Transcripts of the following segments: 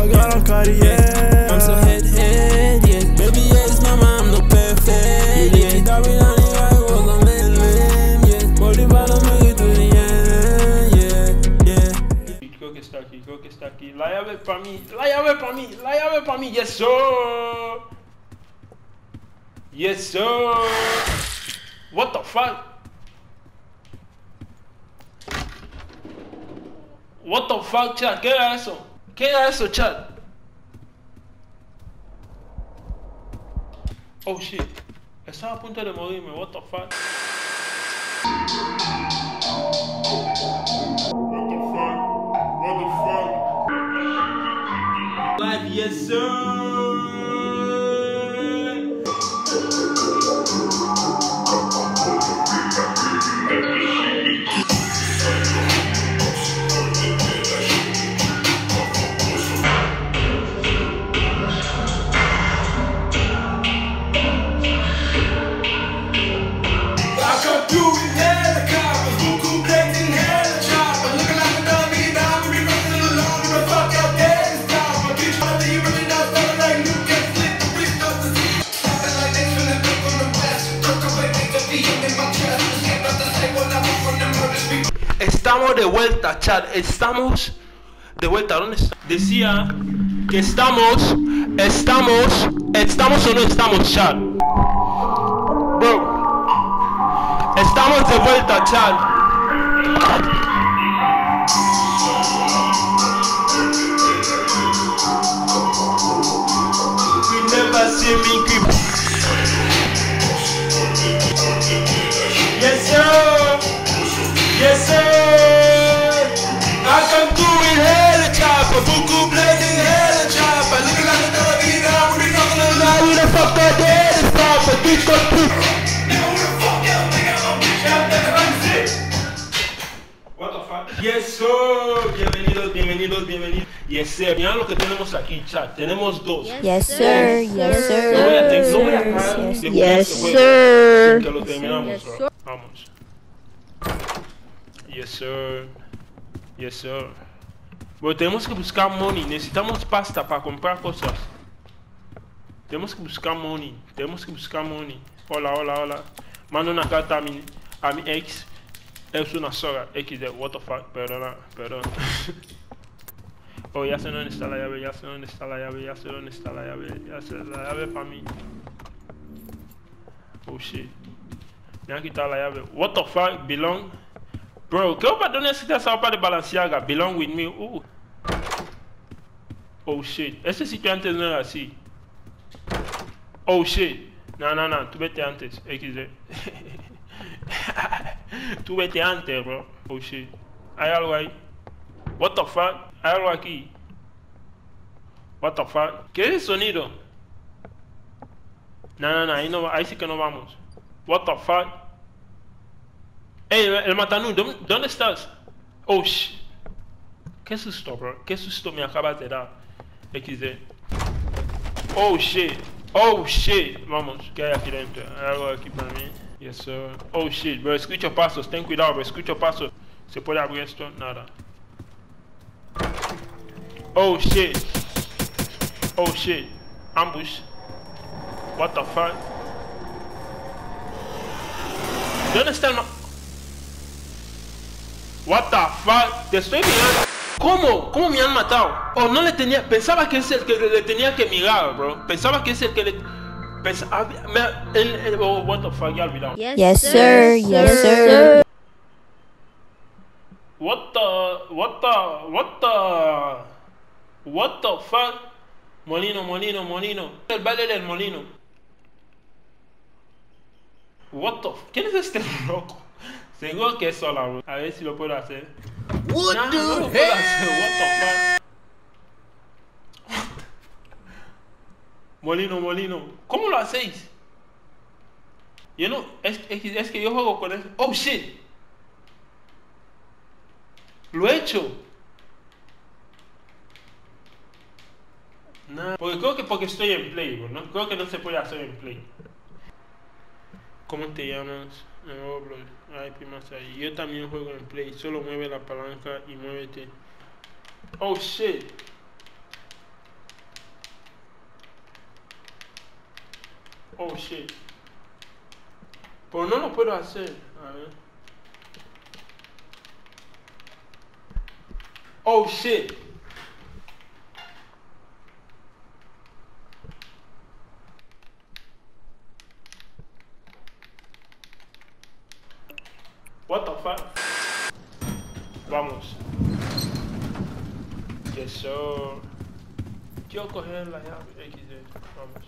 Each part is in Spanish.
I got on Cartier. I'm so head, yeah. Baby, yeah, it's my mom, no perfect, yeah. You got me down here, I walk a man, yeah. Body bottom, make it to the end, yeah, yeah. Creo que está aquí, creo que está aquí. La llave para mí, la llave para mí, la llave para mí. Yes, sir. Yes, sir. What the fuck? What the fuck, chat, ¿qué era eso? ¿Qué era eso, chat? Oh shit, estaba a punto de morirme, what the fuck? What the fuck? What the fuck? Life, yes sir! Estamos de vuelta, chat, estamos de vuelta. ¿Dónde está? Decía que estamos o no estamos, chat. Bro, estamos de vuelta, chat. Yes, sir. Yes, sir. I come through in helicopter, Buku blazing helicopter. Looking like a dog, you know, we talking a lot. Who the fuck that dead is for? But this fuck too. Nigga, who the fuck y'all think I'm gonna bitch out there? I'm sick. What the fuck? Yes, sir. Bienvenidos, bienvenidos, bienvenidos. Yes, sir. Mirá lo que tenemos aquí, chat. Tenemos dos. Yes, sir. Yes, sir. No voy a dejar de jugar este juego. Que lo terminamos, bro. Vamos. Yes, sir. Yes, sir. Bueno, tenemos que buscar money. Necesitamos pasta para comprar cosas. Tenemos que buscar money. Tenemos que buscar money. Hola, hola, hola. Mando una carta a mi ex. Es una soga. XD. What the fuck. Perdona, perdón. Oh, ya sé dónde está la llave. Ya sé dónde está la llave. Ya sé dónde está la llave. Ya sé la llave para mí. Oh, shit. Me han quitado la llave. What the fuck. Belong. Bro, ¿qué opa dónde está esa opa de Balenciaga? Belong with me. Oh shit. Este sitio antes no era así. Oh shit. No, no, no. Tú vete antes. XD. Tú vete antes, bro. Oh shit. Hay algo ahí. What the fuck? Hay algo aquí. What the fuck? ¿Qué es el sonido? No, no, no. Ahí, no, ahí sí que no vamos. What the fuck? Ey, el Matanú, ¿dónde estás? Oh, shh. Qué susto, bro. Qué susto me acabas de dar. XD. Oh, shit. Oh, shit. Vamos, ¿qué hay aquí dentro? Hay algo aquí para mí. Yes, sir. Oh, shit, bro. Escucho pasos. Ten cuidado, bro. Escucho pasos. ¿Se puede abrir esto? Nada. Oh, shit. Oh, shit. Ambush. What the fuck? ¿Dónde está el Matanú? What the fuck, te estoy mirando. ¿Cómo? ¿Cómo me han matado? Oh, no le tenía. Pensaba que es el que le tenía que mirar, bro. Pensaba que es el que le. Pensaba. Oh, what the fuck, ya olvidado. Yes, sir. Yes, sir. What the. What the. What the. What the fuck. Molino, molino, molino. El baile del molino. What the. ¿Quién es este loco? Seguro que es sola, bro. A ver si lo puedo hacer. What nah, the no lo puedo hacer. What the fuck. Molino, molino. ¿Cómo lo hacéis? Yo no. Es que yo juego con eso. Oh shit. Lo he hecho. Nah. Porque creo que porque estoy en play, bro. ¿No? Creo que no se puede hacer en play. ¿Cómo te llamas? No, bro. Ay, primas ahí. Yo también juego en play. Solo mueve la palanca y muévete. Oh shit. Oh shit. Pero no lo puedo hacer. A ver. Oh shit. What the fuck? Vamos. Yes, sir. Quiero coger la llave XD. Vamos.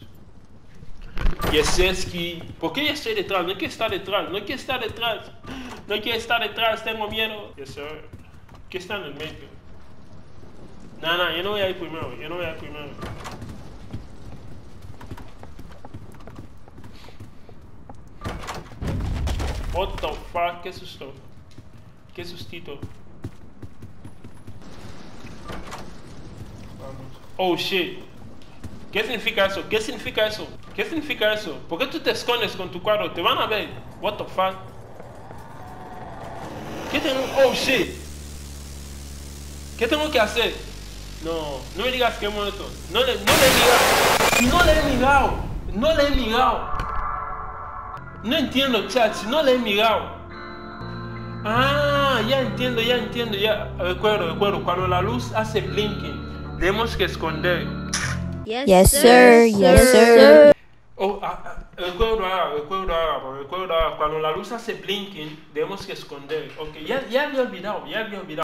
Yeseski, ¿por qué yo estoy detrás? No hay que estar detrás, no hay que estar detrás, no hay que estar detrás, tengo miedo. Yes, sir. ¿Qué está en el medio? No, no, yo no voy a ir primero, yo no voy a ir primero. What the fuck, qué susto. Qué sustito. Vamos. Oh shit. ¿Qué significa eso? ¿Qué significa eso? ¿Qué significa eso? ¿Por qué tú te escondes con tu cuadro? Te van a ver. What the fuck? ¿Qué tengo? Oh shit. ¿Qué tengo que hacer? No, no me digas que he muerto. No le he ligado. No le he ligado. No le he ligado. No entiendo, chat. No le he ligado. Ah, ya entiendo, ya entiendo. Ya recuerdo. Cuando la luz hace blinking, tenemos que esconder. Yes, sir. Yes, sir. Oh, recuerdo ahora. Cuando la luz hace blinking, debemos que esconder. Ok, ya había olvidado,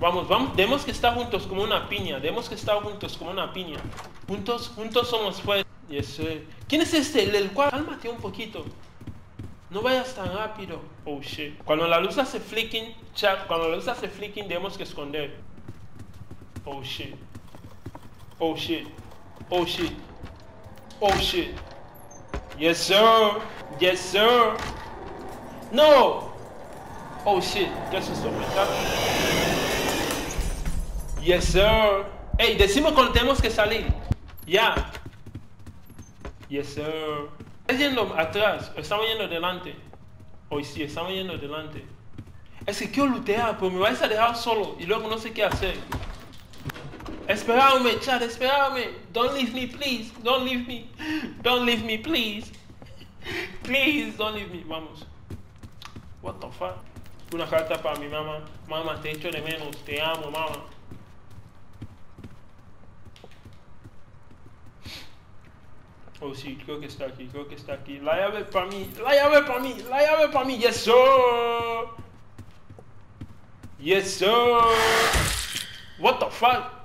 Vamos, debemos que estar juntos como una piña. Juntos somos fuertes. Yes, sir. ¿Quién es este? El cual. Cálmate un poquito. No vayas tan rápido. Oh, shit. Cuando la luz hace flicking, chat. Debemos que esconder. Oh, shit. Oh shit. Yes, sir. No. Oh shit. ¿Qué es eso? Yes, sir. Hey, decimos cuando tenemos que salir. Ya. Yeah. Yes, sir. ¿Estás yendo atrás? ¿Estamos yendo delante? Oh, sí, estamos yendo delante. Es que quiero lootear, pero me vais a dejar solo y luego no sé qué hacer. Esperadme, chat, esperadme. Don't leave me, please. Don't leave me, please. Please, don't leave me. Vamos. What the fuck? Una carta para mi mamá. Mamá, te echo de menos. Te amo, mamá. Oh, sí, creo que está aquí. La llave para mí. Yes, sir. What the fuck?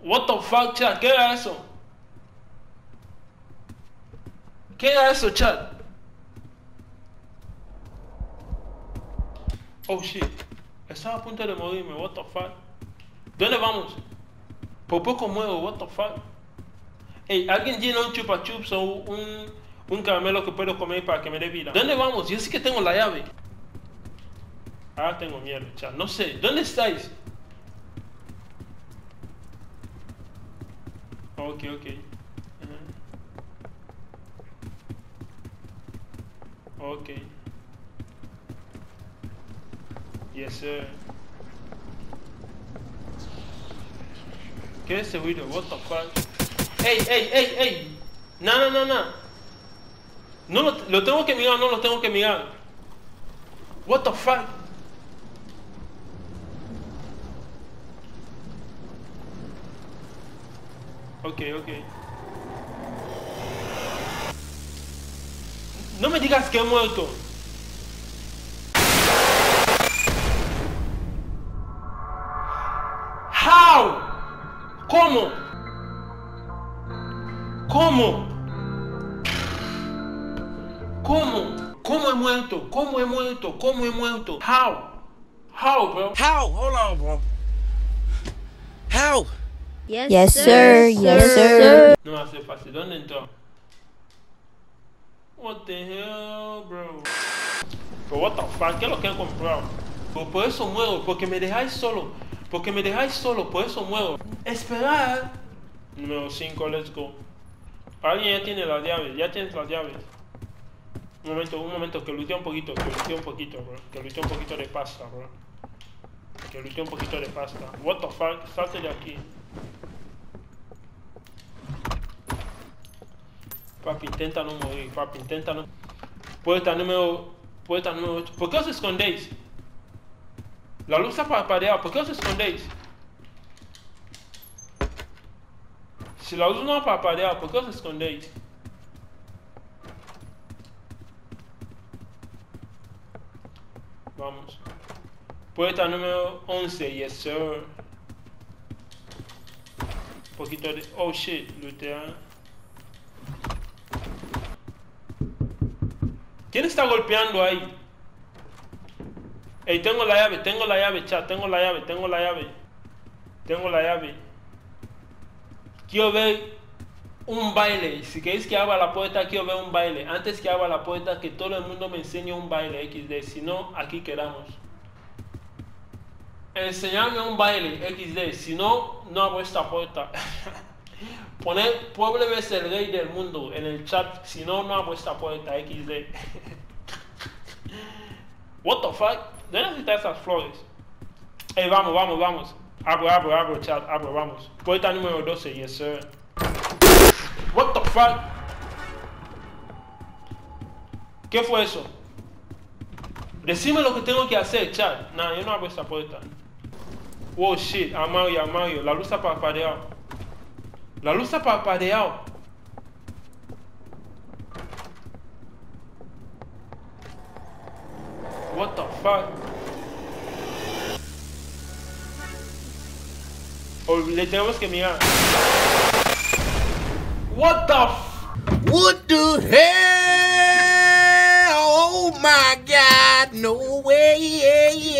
What the fuck, chat? ¿Qué era eso? Chat? Oh shit. Estaba a punto de morirme. What the fuck? ¿Dónde vamos? Por poco muero. What the fuck? Hey, alguien tiene un chupa chups o un caramelo que puedo comer para que me dé vida. ¿Dónde vamos? Yo sí que tengo la llave. Ah, tengo miedo, chat. No sé. ¿Dónde estáis? Ok. Ok. Yes, sir. ¿Qué es ese ruido? What the fuck? Hey. No. No lo tengo que mirar, What the fuck? Ok. No me digas que he muerto. How? ¿Cómo? ¿Cómo he muerto? How, bro? Hold on, bro. How? Yes, sir. No va a ser fácil. ¿Dónde entró? What the hell, bro? Pero what the fuck, ¿qué es lo que han comprado? Por eso muero, porque me dejáis solo. Por eso muero. Esperar. Número 5, let's go. Alguien ya tiene las llaves, Un momento, que lutea un poquito, bro. Que lutea un poquito de pasta, bro. What the fuck, salte de aquí. Papi, intenta no morir, papi, intenta no... Puerta número 8. ¿Por qué os escondéis? La luz está parpadeada, ¿por qué os escondéis? Si la luz no parpadea, ¿por qué os escondéis? Vamos. Puerta número 11, yes sir. Un poquito de... Oh shit, lootea. ¿Quién está golpeando ahí? Ey, tengo la llave, chat, tengo la llave. Quiero ver un baile. Si queréis que abra la puerta, quiero ver un baile. Antes que abra la puerta, que todo el mundo me enseñe un baile XD. Si no, aquí quedamos. Enseñadme un baile XD. Si no, no abro esta puerta. Poner pueblo es el rey del mundo en el chat. Si no, no abro esta puerta XD. What the fuck? ¿Dónde necesitas esas flores? Hey, vamos. Abro, chat, abro, vamos. Puerta número 12, yes sir. What the fuck? ¿Qué fue eso? Decime lo que tengo que hacer, chat. Nah, yo no abro esta puerta. Oh shit, Amario. La luz está parpadeado. What the fuck? O le tenemos que mirar. What the hell? Oh my god, no way.